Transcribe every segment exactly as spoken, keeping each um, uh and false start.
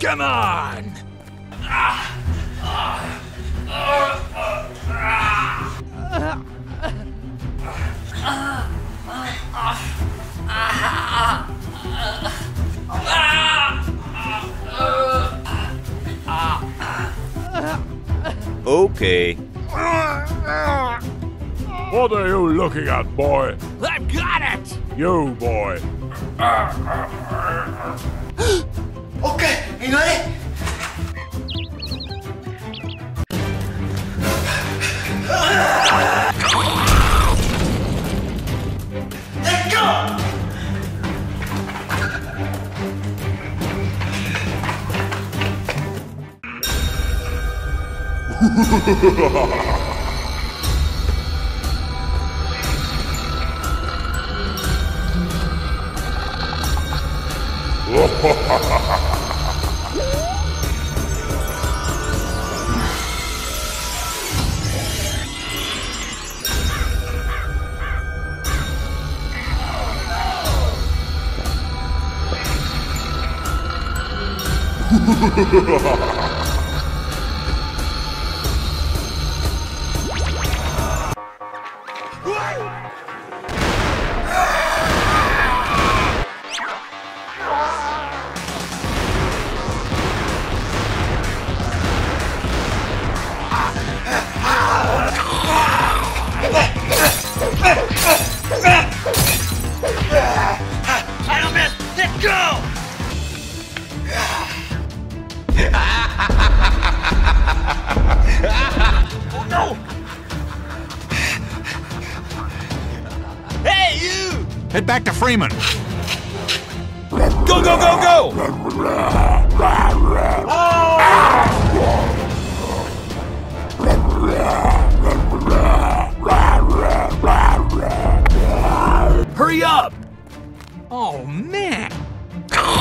Come on! Okay. What are you looking at, boy? I've got it! You, boy. Okay, you got it? Let go! Head back to Freeman. Go, go, go, go! Oh! Hurry up! Oh, man! Come on!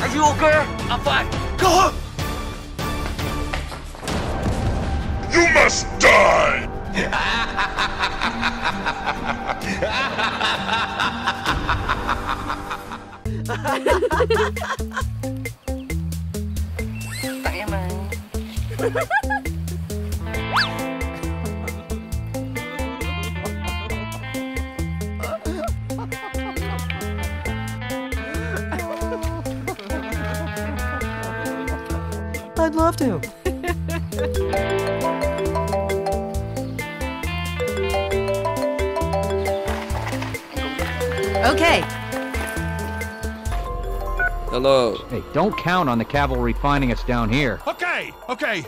Are you okay? I'm fine. Go home! You must die! I'd love to. Okay. Hello. Hey, don't count on the cavalry finding us down here. Okay, okay.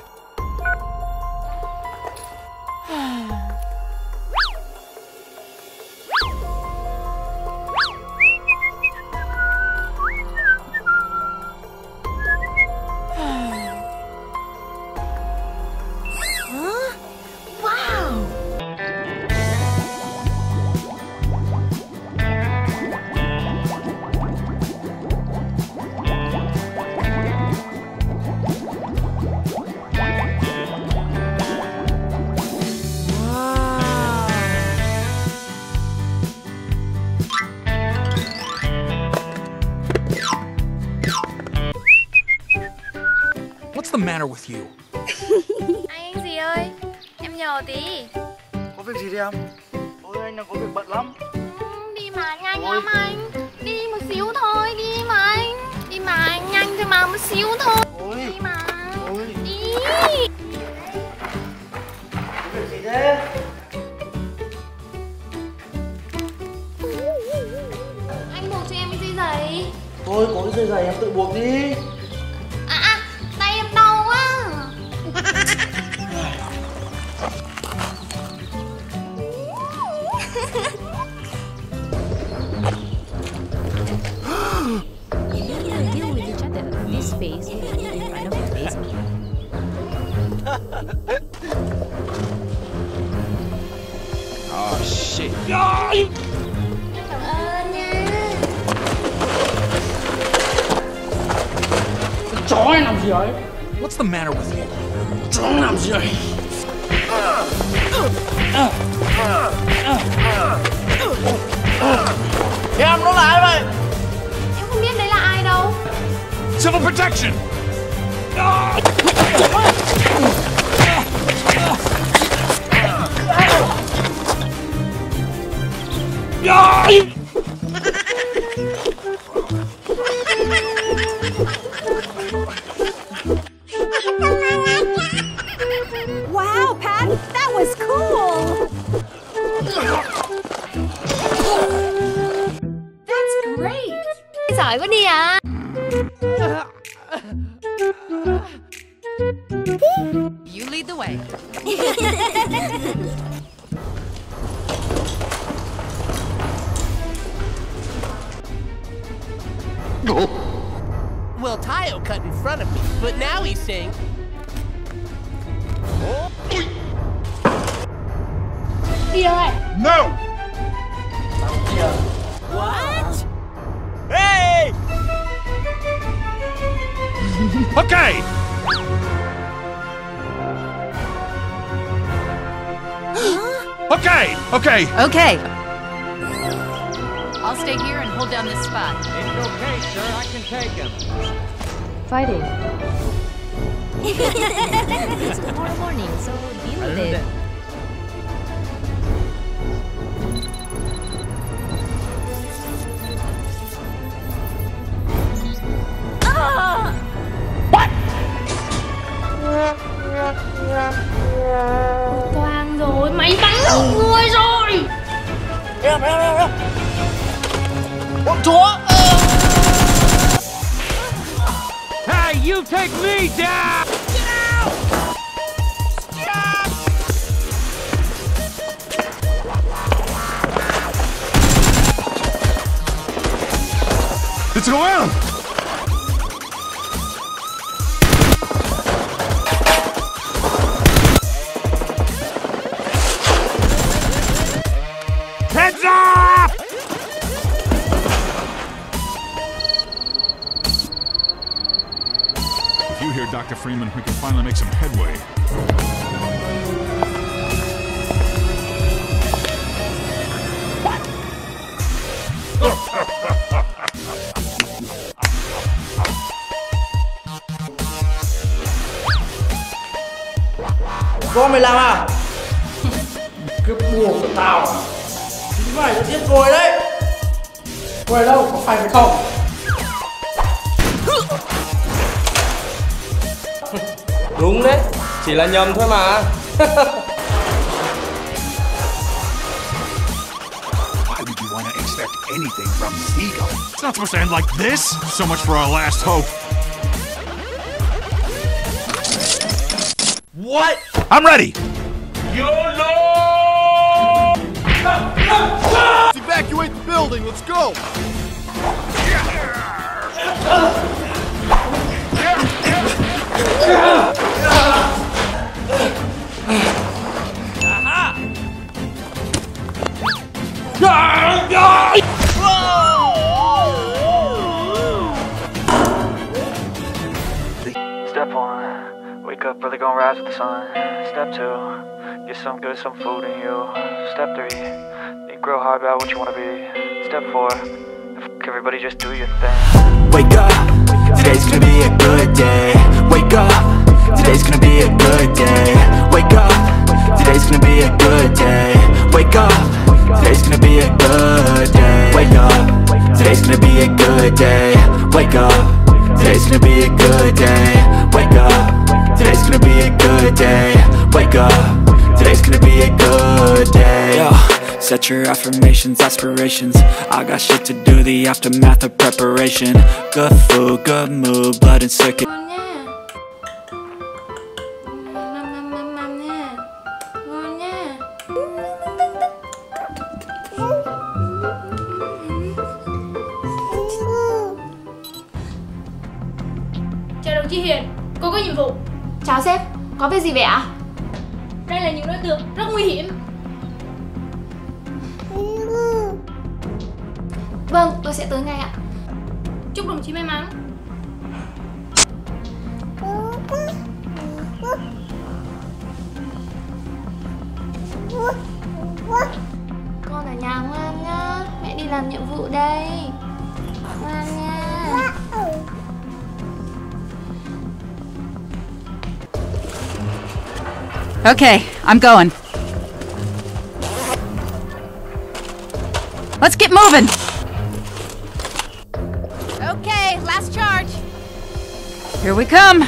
matter with you? Anh gì ơi, em nhờ tí. Có việc gì đi em? Ôi anh đang có việc bận lắm. Đi mà nhanh lắm anh. Đi một xíu thôi, đi mà anh. Đi mà anh nhanh thôi mà một xíu thôi. Ôi. Đi mà. Ôi. Đi. Có việc gì thế? Anh buộc cho em cái dây giày. Thôi có cái dây giày em tự buộc đi. Face in front of the face. Oh shit. Em cảm ơn nha. Cái chó này làm gì ấy? What's the matter with you? Chó làm gì ấy? Em nó là ai vậy? Em không biết đấy là ai đâu. Civil protection! Wow, Pat, that was cool! That's great! Giỏi quá đi à! You lead the way. Well, Tayo cut in front of me, but now he's saying... Yeah. No! What? Hey! Okay! Okay! Okay! Okay! I'll stay here and hold down this spot. It's okay, sir. I can take him. Fighting. It's tomorrow morning, so deal with it. Toàn rồi, máy bắn lộn người rồi. Em, em, em, em. Bọn chúa. Hey, you take me down. Get out. Get out. It's going on. Heads up! If you hear Doctor Freeman, we can finally make some headway. Có mày làm à? Cái buồn của tao. Chúng mày đã giết rồi đấy. Quay đâu, có phải phải không? Đúng đấy, chỉ là nhầm thôi mà. Why would you want to expect anything from Eagle? It's not supposed to end like this. So much for our last hope. What? I'm ready. YOLO! Let's evacuate the building, let's go! Step one, wake up early, gonna rise with the sun. Step two, get some good, some food in you. Step three, grow hard about what you want to be. Step four, f everybody, just do your thing. Wake up, today's gonna be a good day. Wake up. Today's gonna be a good day. Wake up, today's gonna be a good day. Wake up, today's gonna be a good day. Wake up, today's gonna be a good day. Wake up, today's gonna be a good day. Wake up, today's gonna be a good day. Wake up, today's gonna be a good day. Set your affirmations, aspirations. I got shit to do, the aftermath of preparation. Good food, good mood, blood and circuit. Chào đồng chí Hiền, cô có nhiệm vụ. Chào sếp, có việc gì vậy ạ? Đây là những đối tượng rất nguy hiểm. Vâng, tôi sẽ tới ngay ạ. Chúc đồng chí may mắn. Con ở nhà ngoan nhá, mẹ đi làm nhiệm vụ đây. Ngoan nha. Okay, I'm going. Let's get moving. Okay, last charge. Here we come.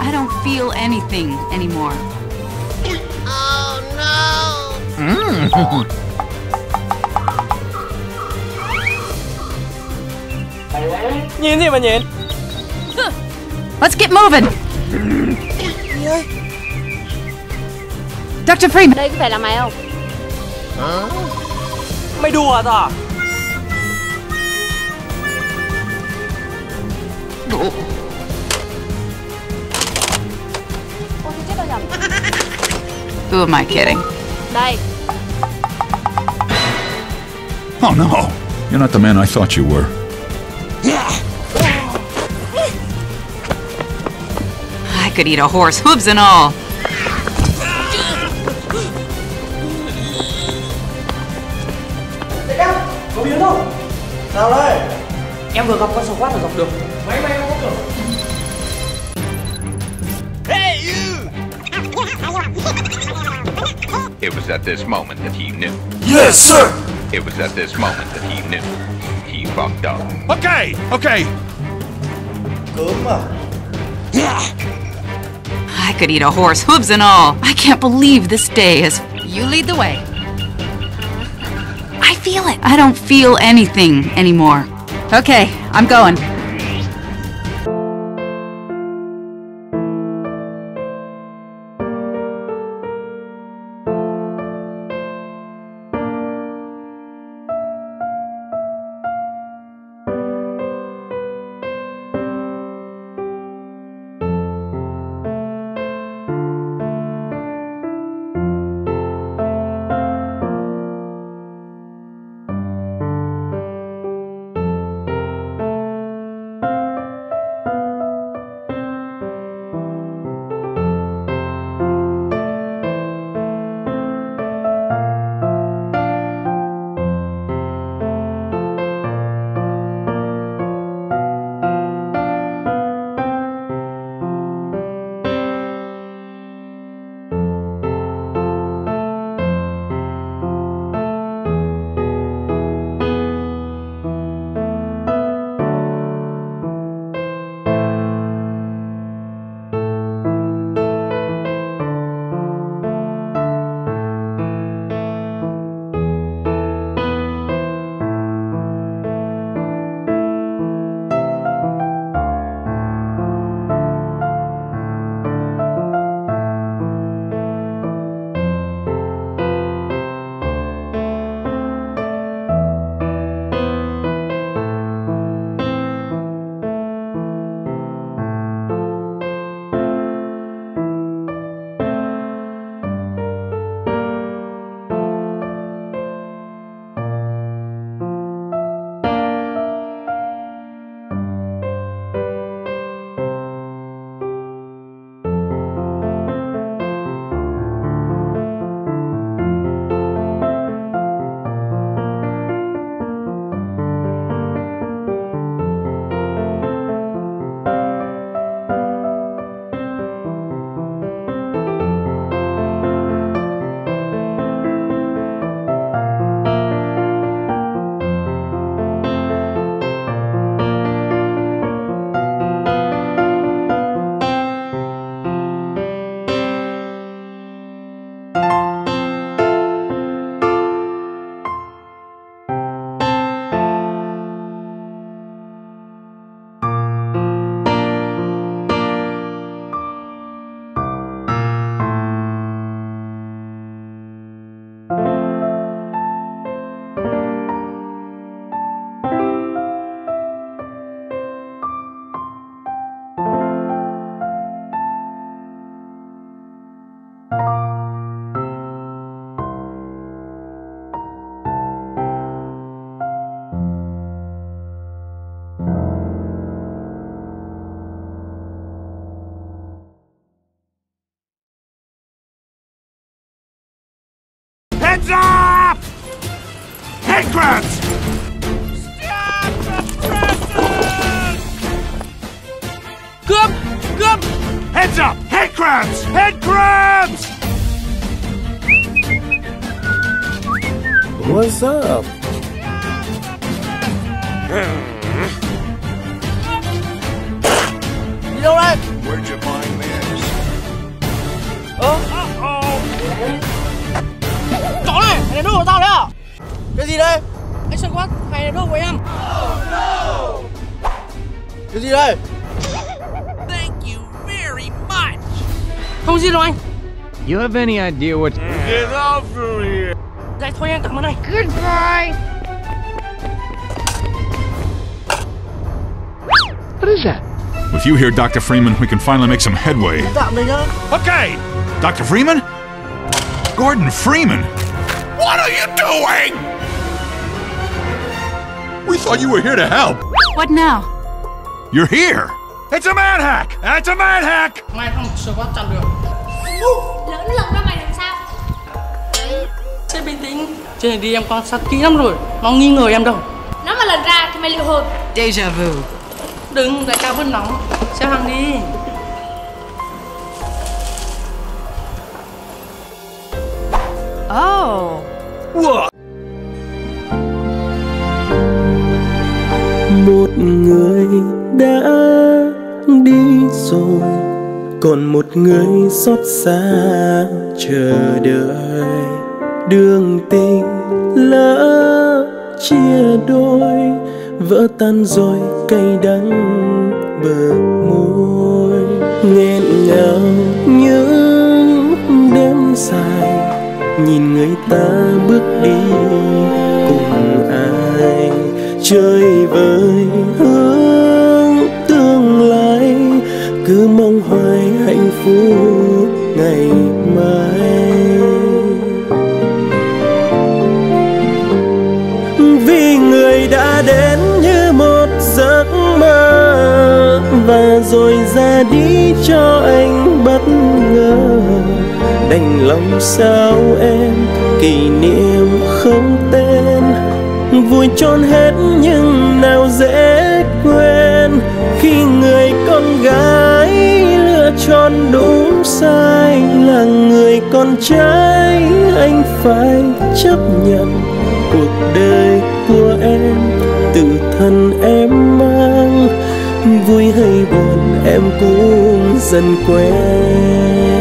I don't feel anything anymore. Oh no. Nhìn gì mà nhìn. Let's get moving. Doctor Freeman. Đây có phải là mày không? Hả? Mày đùa à? Ôi chết tao nhầm. Who am I kidding? Đây. Oh no, you're not the man I thought you were. I could eat a horse, hooves and all. Có biến không? Sao đây? Em vừa gặp con sò quát ở dọc đường. Máy bay không được. Hey you! It was at this moment that he knew. Yes, sir. It was at this moment that he knew. He fucked up. Okay, okay. I could eat a horse, hooves and all. I can't believe this day is. You lead the way. I feel it. I don't feel anything anymore. Okay, I'm going. Stop! Headcrabs! Stop oppressors! Come! Come! Heads up! Headcrabs! Headcrabs! What's up? You know what? Where'd you find this? Huh? Uh-oh! Cậu này! Mày nước của tao đấy à? Cái gì đây? Anh Sơn Quát! Mày là nước của em! Oh no! Cái gì đây? Thank you very much! Không gì đâu anh! You have any idea what... Get off from here! Dạ thôi em, cảm ơn anh! Goodbye! What is that? With you here, Doctor Freeman, we can finally make some headway. Okay! Doctor Freeman? Gordon Freeman? What are you doing? We thought you were here to help. What now? You're here! It's a manhack! It's a manhack! Mày không sửa quát chặn được. Lỡ lộng ra mày làm sao? Sẽ bình tĩnh. Trên này đi em quan sát kỹ lắm rồi. Nó nghi ngờ em đâu. Nó mà lần ra thì mày liệu hồn. Deja vu. Đừng, đại ca vẫn nóng. Xeo hàng đi. Oh. Wow. Một người đã đi rồi, còn một người xót xa chờ đợi. Đường tình lỡ chia đôi, vỡ tan rồi cay đắng bờ môi. Nghẹn ngào những đêm dài, nhìn người ta bước đi cùng ai. Chơi với hướng tương lai, cứ mong hoài hạnh phúc ngày mai. Vì người đã đến như một giấc mơ, và rồi ra đi cho anh bất ngờ. Đành lòng sao em, kỷ niệm không tên, vui trọn hết nhưng nào dễ quên. Khi người con gái lựa chọn đúng sai, là người con trai anh phải chấp nhận. Cuộc đời của em tự thân em mang, vui hay buồn em cũng dần quen.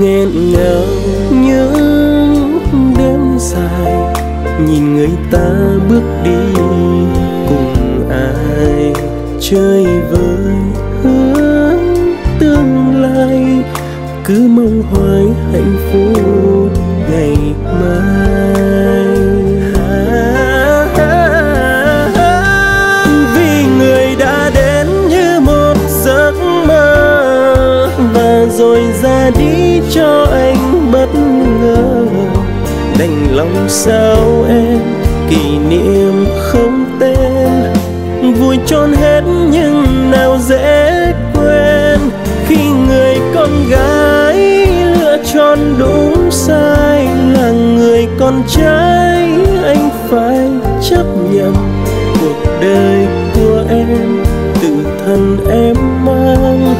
Nghẹn ngào những đêm dài, nhìn người ta bước đi cùng ai. Chơi với hướng tương lai, cứ mong hoài hạnh phúc ngày mai. Vì người đã đến như một giấc mơ, và rồi ra đi cho anh bất ngờ. Đành lòng sao em, kỷ niệm không tên, vui trọn hết nhưng nào dễ quên. Khi người con gái lựa chọn đúng sai, là người con trai anh phải chấp nhận. Cuộc đời của em tự thân em mang,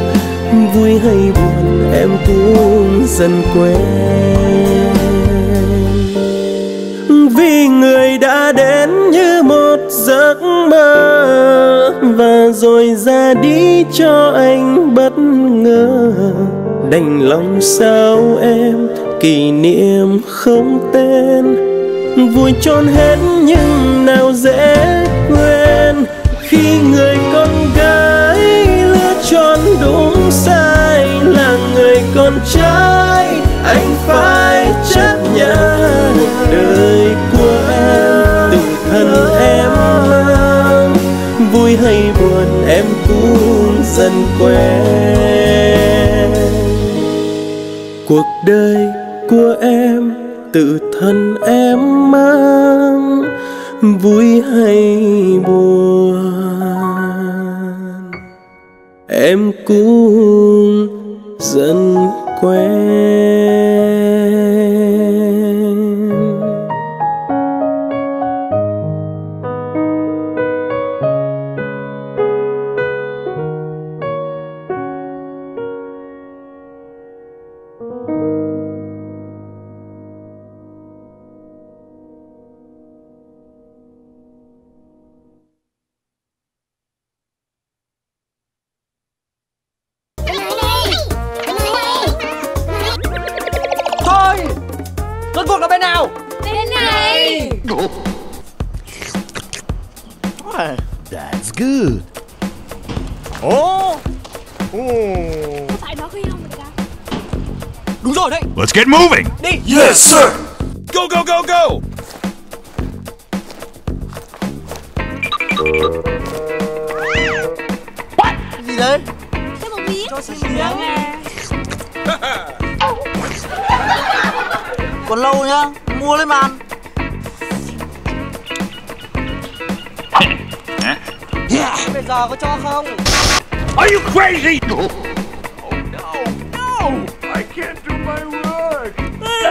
vui hay buồn em cũng dần quen. Vì người đã đến như một giấc mơ, và rồi ra đi cho anh bất ngờ. Đành lòng sao em, kỷ niệm không tên, vui trọn hết nhưng nào dễ quên. Khi người con gái vui hay buồn em cũng dần quen. Cuộc đời của em tự thân em mang, vui hay buồn em cũng dần quen. Let's get moving! Yes, sir! Go, go, go, go! What? Gì đấy? Cái bóng bí. Cho xin gì đâu. Còn lâu nhá, mua lên màn. Bây giờ có cho không? Are you crazy? Oh, no! No! I can't do my work! No!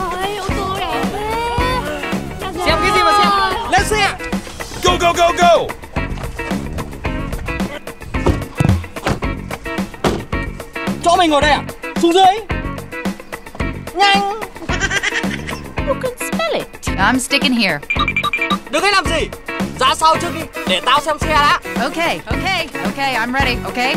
Ôi, ô tô đẹp thế! Xem cái gì mà xem! Lên xe! Go, go, go, go! Chỗ mình ngồi đây à? Xuống dưới! Nhanh! You can smell it. I'm sticking here. Đừng có làm gì! Ra sau trước đi, để tao xem xe đã! Okay, okay, okay, I'm ready, okay?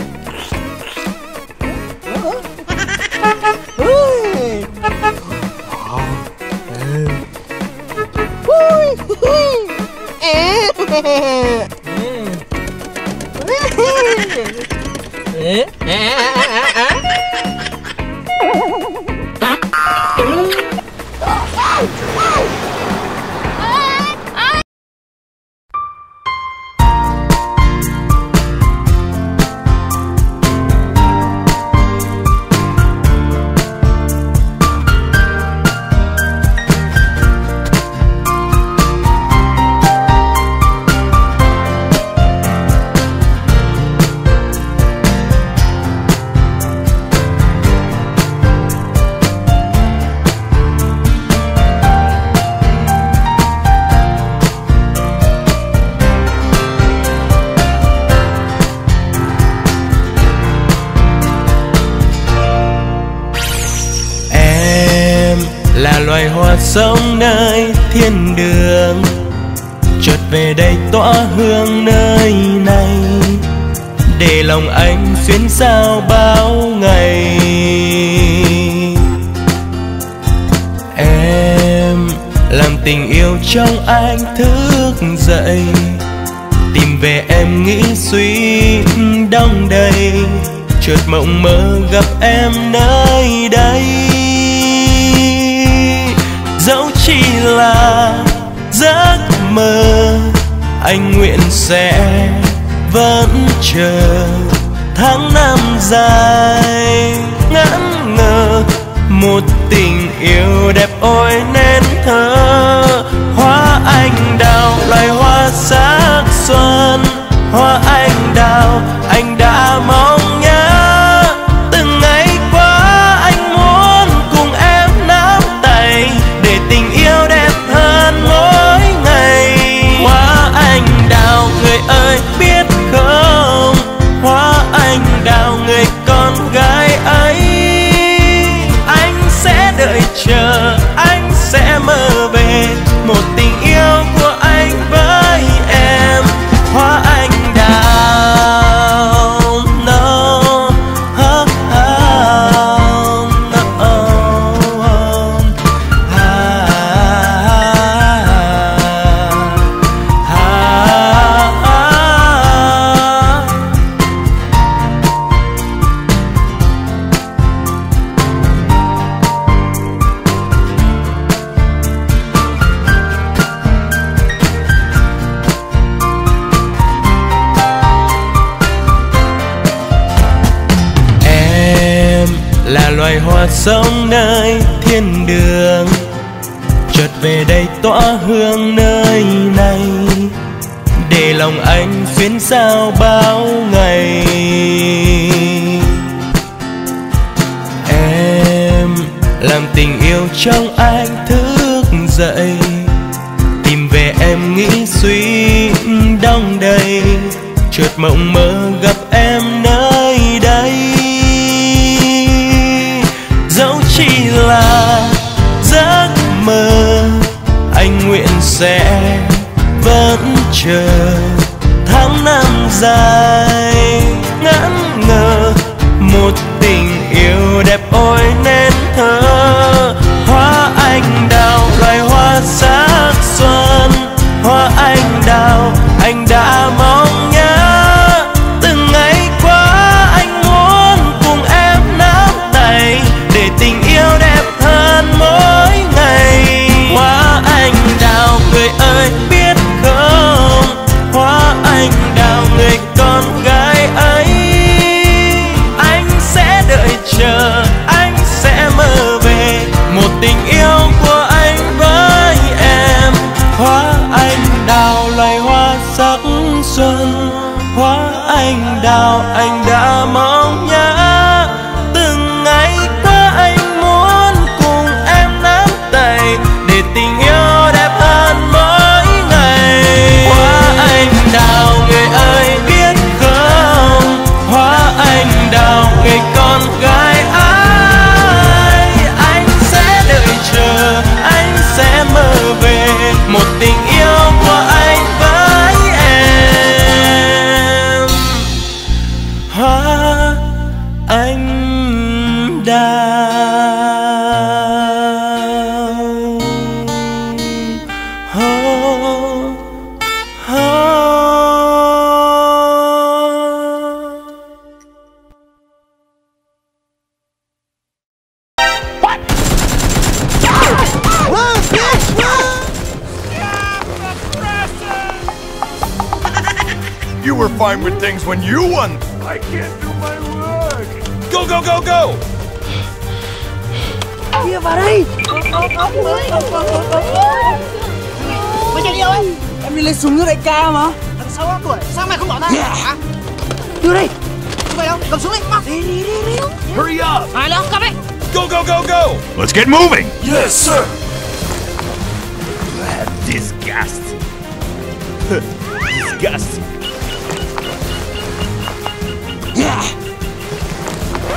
Sông nơi thiên đường, chợt về đây tỏa hương nơi này, để lòng anh xuyên sao bao ngày. Em làm tình yêu trong anh thức dậy, tìm về em nghĩ suy đong đầy, chợt mộng mơ gặp em nơi đây. Dẫu chỉ là giấc mơ, anh nguyện sẽ vẫn chờ tháng năm dài ngẩn ngơ, một tình yêu đẹp ôi nên thơ. Hoa anh đào loài hoa sắc xuân, hoa anh đào anh đã mong nhớ. Chờ anh sẽ mơ về một tình yêu của anh với em. Hoa anh đào, no, ha, ha. loài hoa sống nơi thiên đường, chợt về đây tỏa hương nơi này, để lòng anh xuyến sao bao ngày. Em làm tình yêu trong anh thức dậy, tìm về em nghĩ suy đong đầy, chợt mộng mơ gặp em nơi đây. Dẫu chỉ là giấc mơ, anh nguyện sẽ vẫn chờ tháng năm dài ngắn ngờ, một tình yêu đẹp ôi nên thơ. Hoa anh đào loài hoa sắc xuân, hoa anh đào anh đã mong nhớ. Từng ngày qua anh muốn cùng em nắm tay, để tình yêu đẹp hơn mỗi ngày. Hoa anh đào người ơi biết không, hoa anh đào người con gái ấy, anh sẽ đợi chờ, anh sẽ mơ về một tình yêu của anh với em. Hoa anh đào loài hoa sắc xuân, hoa anh đào anh đã mong nhớ. Từng ngày qua anh muốn cùng em nắm tay, để tình yêu đẹp hơn mỗi ngày. Hoa anh đào người ơi biết không, hoa anh đào người con gái ai, anh sẽ đợi chờ, anh sẽ mơ về một tình yêu của anh với em. Hoa anh đào, oh, oh. What? You were fine with things when you won. I can't do my work. Go, go, go, go! Kia vào đây. Mày chạy đi đâu ấy? Em đi lên xuống nước đại ca mà. Thằng sáu tuổi, sao mày không bỏ tay? Hả? Đưa đây. Mày đâu? Cầm xuống đi. Đi đi đi đi. Hurry up. Mày đâu? Cầm đi. Go, go, go, go! Let's get moving. Yes, sir. Disgust. Disgust. Yeah. No,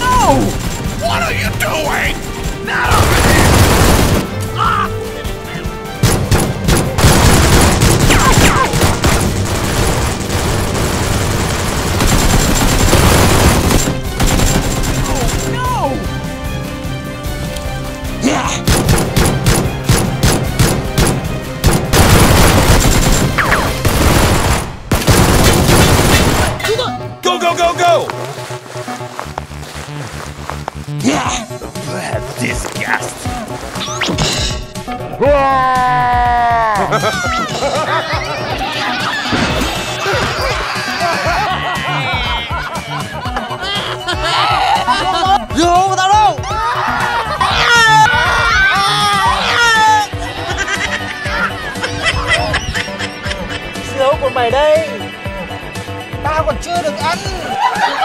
no! What are you doing? Not over here! Ah! Oh, no! Yeah! Go, go! Yeah! Disgust! Yo, without all! Slow for my day! Tao còn chưa được ăn.